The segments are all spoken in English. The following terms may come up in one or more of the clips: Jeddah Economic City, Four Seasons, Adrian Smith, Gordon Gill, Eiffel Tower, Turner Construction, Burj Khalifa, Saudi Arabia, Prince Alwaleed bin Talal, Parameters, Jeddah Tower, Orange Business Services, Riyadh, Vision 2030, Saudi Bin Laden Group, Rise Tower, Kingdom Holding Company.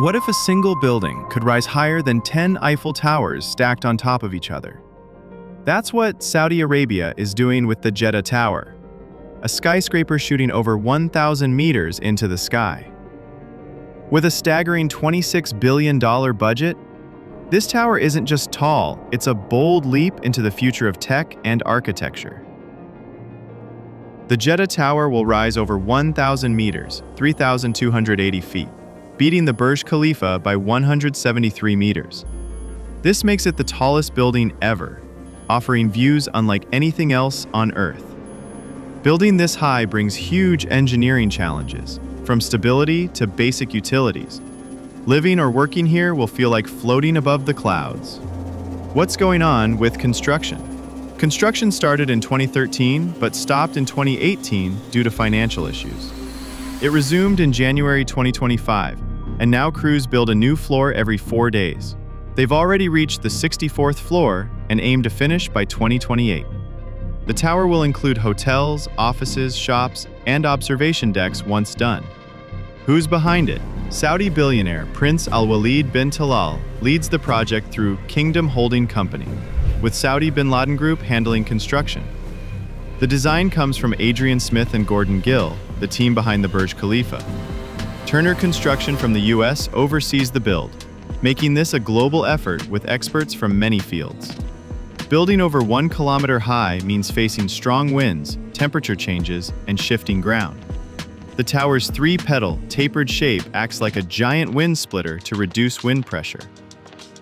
What if a single building could rise higher than 10 Eiffel Towers stacked on top of each other? That's what Saudi Arabia is doing with the Jeddah Tower, a skyscraper shooting over 1,000 meters into the sky. With a staggering $26 billion budget, this tower isn't just tall, it's a bold leap into the future of tech and architecture. The Jeddah Tower will rise over 1,000 meters, 3,280 feet, beating the Burj Khalifa by 173 meters. This makes it the tallest building ever, offering views unlike anything else on Earth. Building this high brings huge engineering challenges, from stability to basic utilities. Living or working here will feel like floating above the clouds. What's going on with construction? Construction started in 2013, but stopped in 2018 due to financial issues. It resumed in January 2025, and now crews build a new floor every 4 days. They've already reached the 64th floor and aim to finish by 2028. The tower will include hotels, offices, shops, and observation decks once done. Who's behind it? Saudi billionaire Prince Alwaleed bin Talal leads the project through Kingdom Holding Company, with Saudi Bin Laden Group handling construction. The design comes from Adrian Smith and Gordon Gill, the team behind the Burj Khalifa. Turner Construction from the US oversees the build, making this a global effort with experts from many fields. Building over 1 kilometer high means facing strong winds, temperature changes, and shifting ground. The tower's three-petal, tapered shape acts like a giant wind splitter to reduce wind pressure.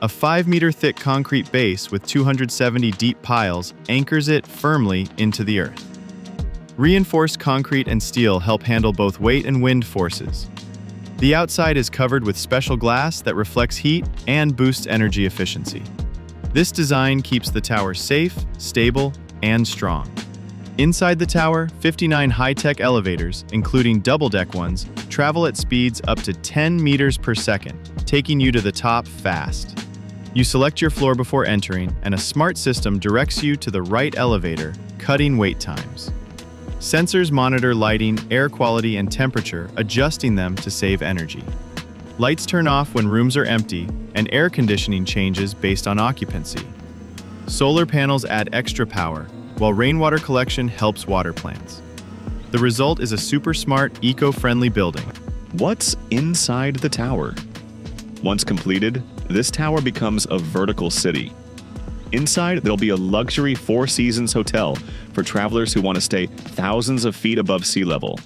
A 5-meter-thick concrete base with 270 deep piles anchors it firmly into the earth. Reinforced concrete and steel help handle both weight and wind forces. The outside is covered with special glass that reflects heat and boosts energy efficiency. This design keeps the tower safe, stable, and strong. Inside the tower, 59 high-tech elevators, including double-deck ones, travel at speeds up to 10 meters per second, taking you to the top fast. You select your floor before entering, and a smart system directs you to the right elevator, cutting wait times. Sensors monitor lighting, air quality, and temperature, adjusting them to save energy. Lights turn off when rooms are empty, and air conditioning changes based on occupancy. Solar panels add extra power, while rainwater collection helps water plants. The result is a super smart, eco-friendly building. What's inside the tower? Once completed, this tower becomes a vertical city. Inside, there'll be a luxury Four Seasons hotel for travelers who want to stay thousands of feet above sea level.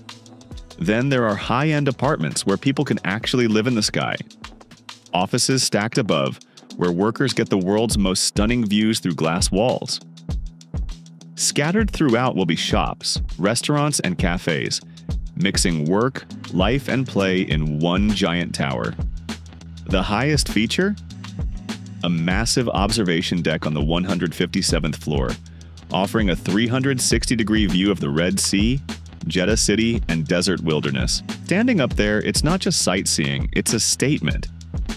Then there are high-end apartments where people can actually live in the sky. Offices stacked above, where workers get the world's most stunning views through glass walls. Scattered throughout will be shops, restaurants, and cafes, mixing work, life, and play in one giant tower. The highest feature? A massive observation deck on the 157th floor, offering a 360-degree view of the Red Sea, Jeddah City, and desert wilderness. Standing up there, it's not just sightseeing, it's a statement.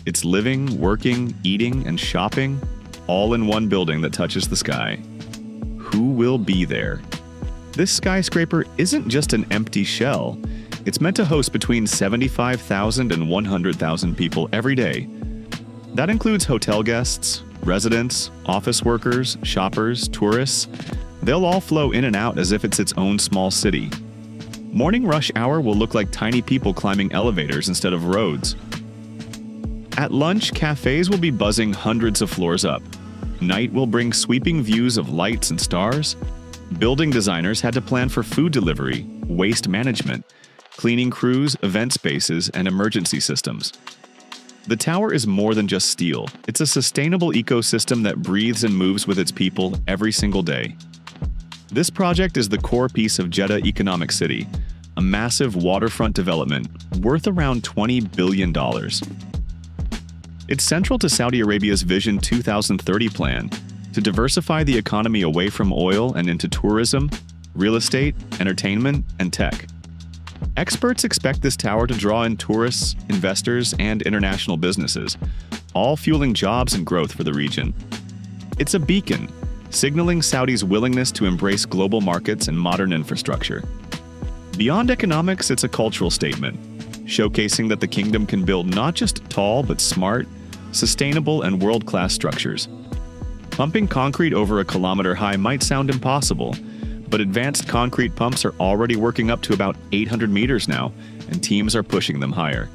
It's living, working, eating, and shopping, all in one building that touches the sky. Who will be there? This skyscraper isn't just an empty shell. It's meant to host between 75,000 and 100,000 people every day. That includes hotel guests, residents, office workers, shoppers, tourists. They'll all flow in and out as if it's its own small city. Morning rush hour will look like tiny people climbing elevators instead of roads. At lunch, cafes will be buzzing hundreds of floors up. Night will bring sweeping views of lights and stars. Building designers had to plan for food delivery, waste management, cleaning crews, event spaces, and emergency systems. The tower is more than just steel. It's a sustainable ecosystem that breathes and moves with its people every single day. This project is the core piece of Jeddah Economic City, a massive waterfront development worth around $20 billion. It's central to Saudi Arabia's Vision 2030 plan to diversify the economy away from oil and into tourism, real estate, entertainment, and tech. Experts expect this tower to draw in tourists, investors, and international businesses, all fueling jobs and growth for the region. It's a beacon, signaling Saudi's willingness to embrace global markets and modern infrastructure. Beyond economics, it's a cultural statement. showcasing that the kingdom can build not just tall but smart, sustainable, and world-class structures. Pumping concrete over a kilometer high might sound impossible, but advanced concrete pumps are already working up to about 800 meters now, and teams are pushing them higher.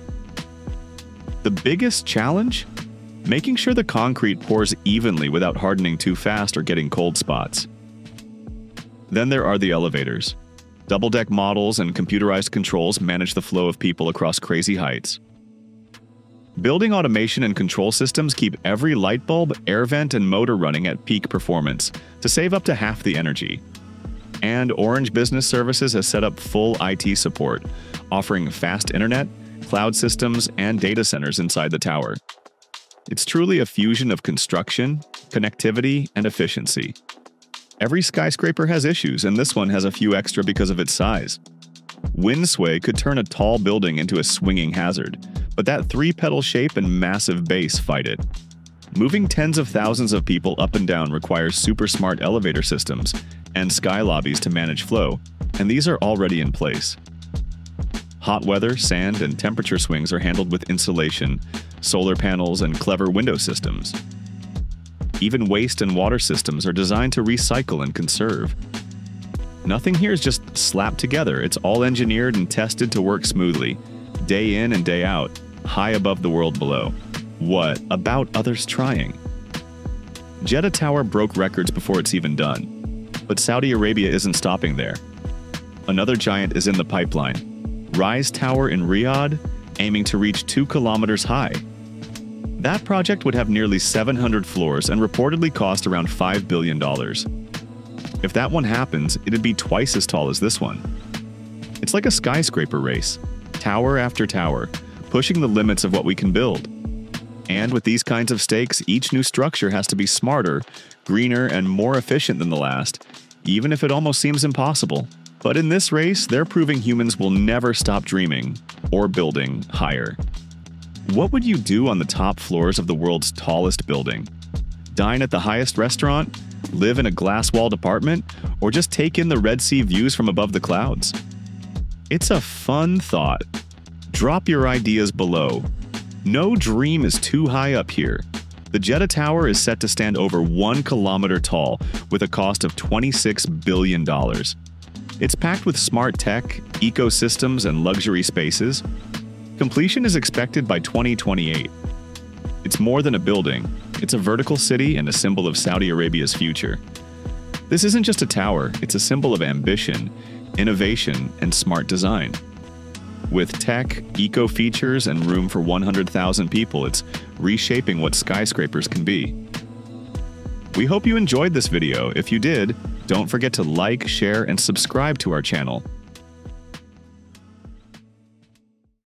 The biggest challenge? Making sure the concrete pours evenly without hardening too fast or getting cold spots. Then there are the elevators. Double-deck models and computerized controls manage the flow of people across crazy heights. Building automation and control systems keep every light bulb, air vent, and motor running at peak performance to save up to half the energy. And Orange Business Services has set up full IT support, offering fast internet, cloud systems, and data centers inside the tower. It's truly a fusion of construction, connectivity, and efficiency. Every skyscraper has issues, and this one has a few extra because of its size. Wind sway could turn a tall building into a swinging hazard, but that three-petal shape and massive base fight it. Moving tens of thousands of people up and down requires super smart elevator systems and sky lobbies to manage flow, and these are already in place. Hot weather, sand, and temperature swings are handled with insulation, solar panels, and clever window systems. Even waste and water systems are designed to recycle and conserve. Nothing here is just slapped together. It's all engineered and tested to work smoothly, day in and day out, high above the world below. What about others trying? Jeddah Tower broke records before it's even done. But Saudi Arabia isn't stopping there. Another giant is in the pipeline. Rise Tower in Riyadh, aiming to reach 2 kilometers high. That project would have nearly 700 floors and reportedly cost around $5 billion. If that one happens, it'd be twice as tall as this one. It's like a skyscraper race, tower after tower, pushing the limits of what we can build. And with these kinds of stakes, each new structure has to be smarter, greener, and more efficient than the last, even if it almost seems impossible. But in this race, they're proving humans will never stop dreaming or building higher. What would you do on the top floors of the world's tallest building? Dine at the highest restaurant? Live in a glass-walled apartment? Or just take in the Red Sea views from above the clouds? It's a fun thought. Drop your ideas below. No dream is too high up here. The Jeddah Tower is set to stand over 1 kilometer tall with a cost of $26 billion. It's packed with smart tech, ecosystems, and luxury spaces. Completion is expected by 2028. It's more than a building. It's a vertical city and a symbol of Saudi Arabia's future. This isn't just a tower, it's a symbol of ambition, innovation, and smart design. With tech, eco features, and room for 100,000 people, it's reshaping what skyscrapers can be. We hope you enjoyed this video. If you did, don't forget to like, share, and subscribe to our channel.